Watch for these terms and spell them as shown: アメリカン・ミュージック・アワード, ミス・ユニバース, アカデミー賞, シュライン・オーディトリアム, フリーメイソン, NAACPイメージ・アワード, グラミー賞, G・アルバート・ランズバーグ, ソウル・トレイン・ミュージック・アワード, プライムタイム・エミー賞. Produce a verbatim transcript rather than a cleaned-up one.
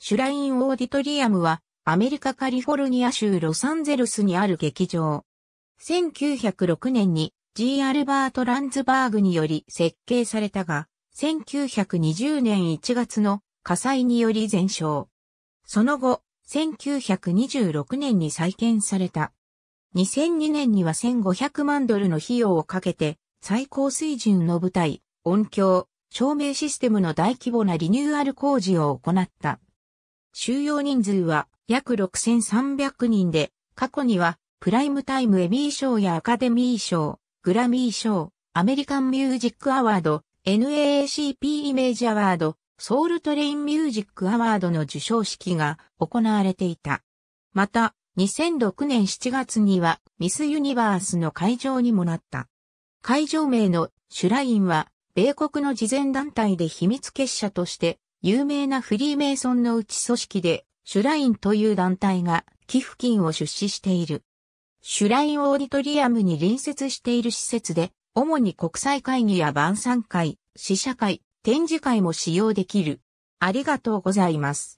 シュライン・オーディトリアムはアメリカカリフォルニア州ロサンゼルスにある劇場。せんきゅうひゃくろくねんに ジー アルバート・ランズバーグにより設計されたが、せんきゅうひゃくにじゅうねんいちがつの火災により全焼。その後、せんきゅうひゃくにじゅうろくねんに再建された。にせんにねんにはせんごひゃくまんドルの費用をかけて、最高水準の舞台、音響、照明システムの大規模なリニューアル工事を行った。収容人数は約ろくせんさんびゃくにんで、過去にはプライムタイムエミー賞やアカデミー賞、グラミー賞、アメリカンミュージックアワード、エヌエーエーシーピー イメージアワード、ソウルトレインミュージックアワードの授賞式が行われていた。また、にせんろくねんしちがつにはミスユニバースの会場にもなった。会場名のシュラインは、米国の慈善団体で秘密結社として、有名なフリーメイソンのうち組織で、シュラインという団体が寄付金を出資している。シュラインオーディトリアムに隣接している施設で、主に国際会議や晩餐会、試写会、展示会も使用できる。ありがとうございます。